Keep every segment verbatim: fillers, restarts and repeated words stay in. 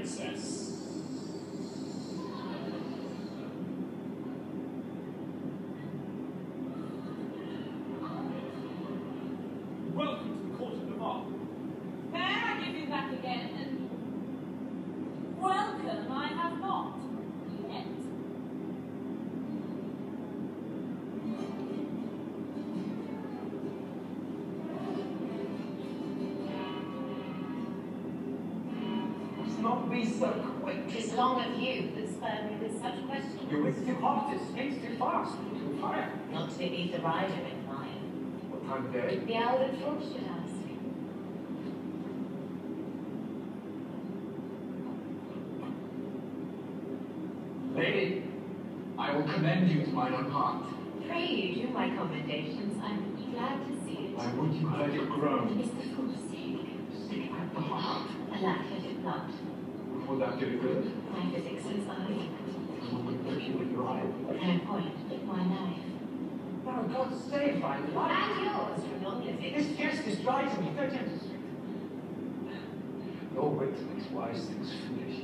princess. Welcome to the court of the mob. Fair, I give you back again, and welcome I have not yet. Not be so quick. It's long of you that spurred me with such questions. You're with too hot, it speaks too fast, too fire. Not to beneath the rider in fire. What time of day? The hour that folks should ask. Lady, I will commend you to mine own heart. Pray you do my commendations. I'm glad to see it. Why would you let it grow? It's the fool's sake. Sick at the heart. Alack, I did not. Will that do you good? My physics is ugly. Someone will you with your eye. No point. My knife. Oh, God save my life. And yours from long living. This jest is driving me. Don't tempt us. Your wit makes wise things foolish.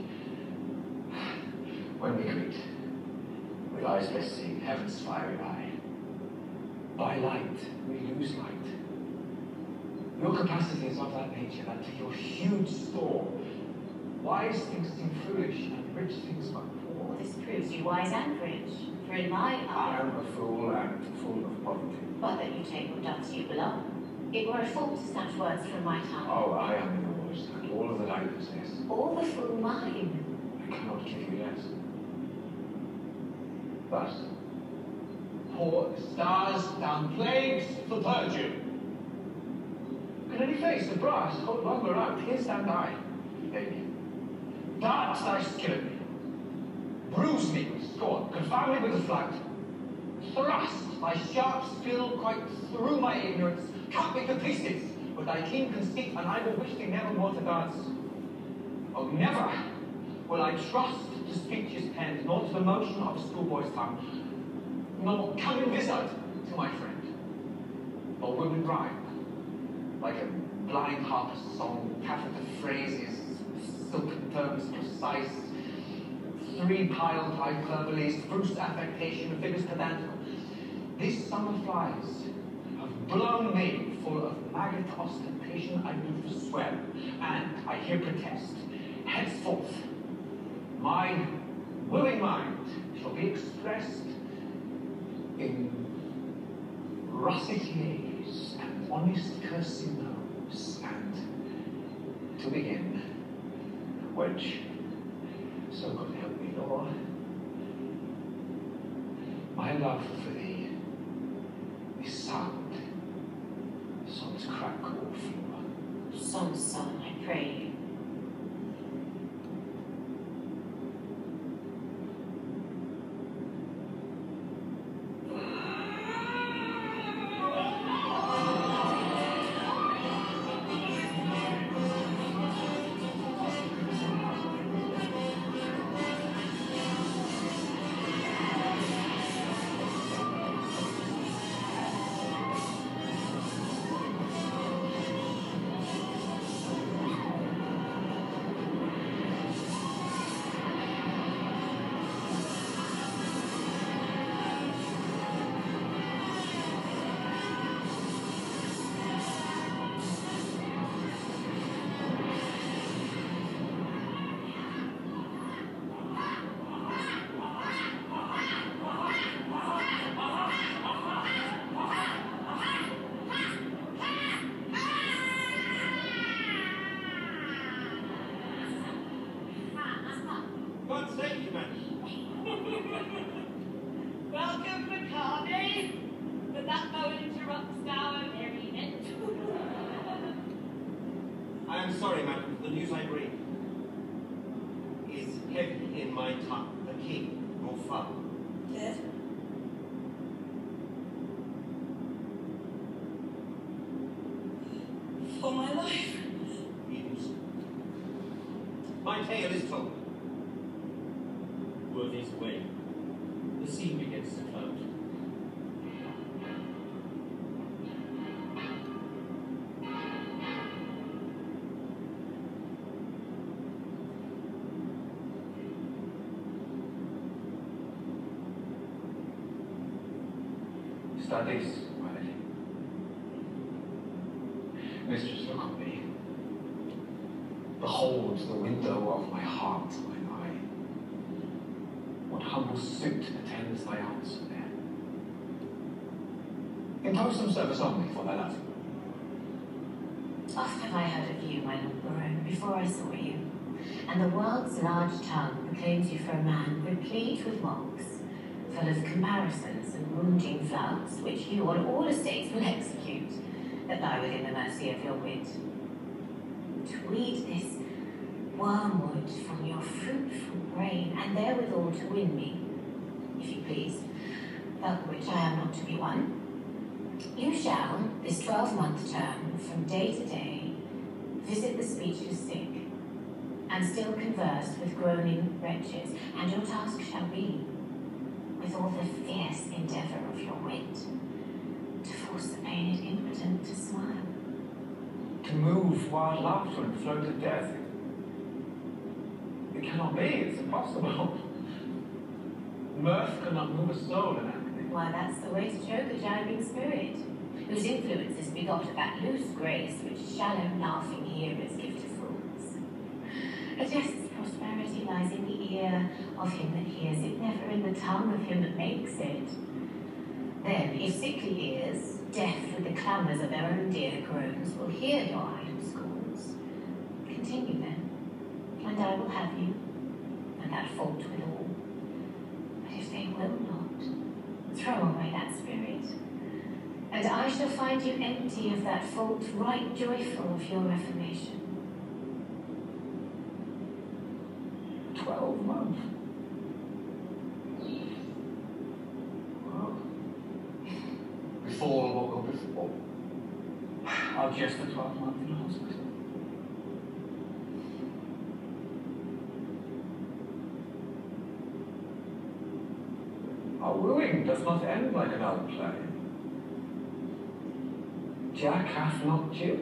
When we greet, with eyes less seeing heaven's fiery eye. By light, we lose light. Your capacity is of that nature that to your huge store, wise things seem foolish, and rich things are poor. This proves you wise and rich, for in my eye I am a fool and full of poverty. But that you take what does you belong. It were a fault to such words from my tongue. Oh, I am yours, and all of that I possess. All the fool mine. I cannot give you less. Thus, pour stars down plagues for virtue. Can any face the brass hold longer out? Here stand I, lady. Darts thy skill at me, bruise me with scorn, confound me with a flout, thrust thy sharp skill quite through my ignorance, cut me to pieces with thy keen conceit, and I will wish thee never more to dance. Oh, never will I trust to speech's pen, nor to the motion of a schoolboy's tongue, nor come in wizard to my friend, or woman rhyme, like a blind harpist's song, packet of phrases, silken terms precise, three-piled hyperboles, spruce affectation, figures pedantical. These summer flies have blown me full of maggot ostentation. I do to swear, and I here protest. Henceforth, my willing mind shall be expressed in russetiers and honest cursinose, and to begin. Which, so God help me, Lord, my love for thee is sound. Son's crack or floor. Son's son, I pray you. Welcome, Riccardi. But that bow interrupts now a merry minute. I am sorry, madam, the news I bring is heavy in my tongue. The king, your father. Dead? For my life. Even so. My tale is told. Were this way, the sea begins to float. studies, my lady. Mistress, look on me. Behold the window of my heart, mine eye. What humble suit attends thy answer there? Impose some service on me for thy love. Oft have I heard of you, my lord Baron, before I saw you, and the world's large tongue proclaims you for a man replete with mocks, full of comparisons and wounding flouts, which you on all estates will execute, that lie within the mercy of your wit. To weed this wormwood from your fruitful brain, and therewithal to win me, if you please, but which I am not to be won. You shall, this twelve-month term, from day to day, visit the speechless sick, and still converse with groaning wretches, and your task shall be, with all the fierce endeavour of your wit, to force the pained impotent to smile. To move wild laughter and flow to death. It cannot be, it's impossible. Mirth cannot move a soul in agony. Why, that's the way to choke a gibing spirit, whose influence is begot of that loose grace which shallow laughing hearers give to fools. A jest's prosperity lies in the ear of him that hears it, never in the tongue of him that makes it. Then, if sickly ears, deaf with the clamours of their own dear groans, will hear your idle scorns, continue then, and I will have you, and at fault with all. But if they will not, throw away that spirit, and I shall find you empty of that fault, right joyful of your reformation. Twelve months. Well, before what will befall, I'll just the twelve months in the hospital. Our wooing does not end like an old play. Jack hath not Jill.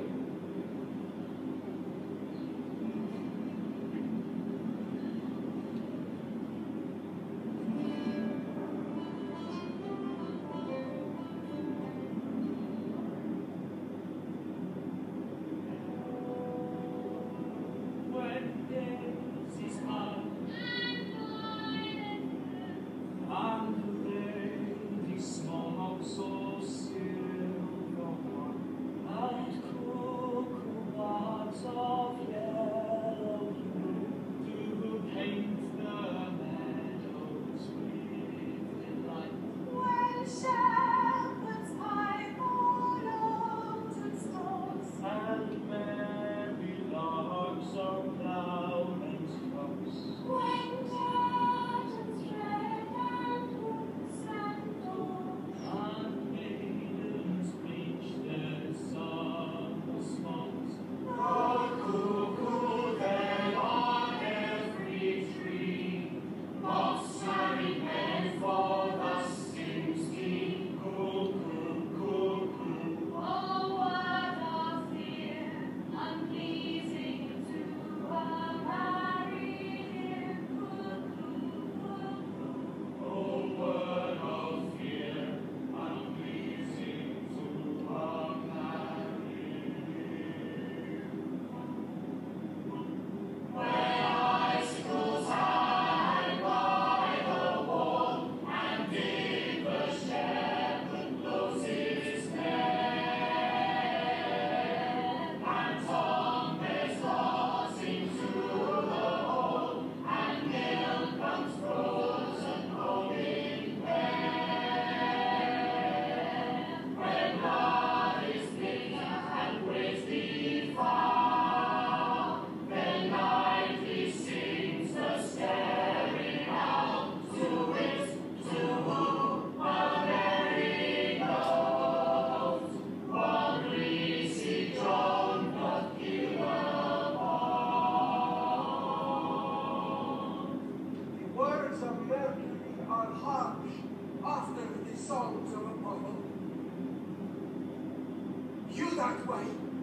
After the songs of Apollo. You that way.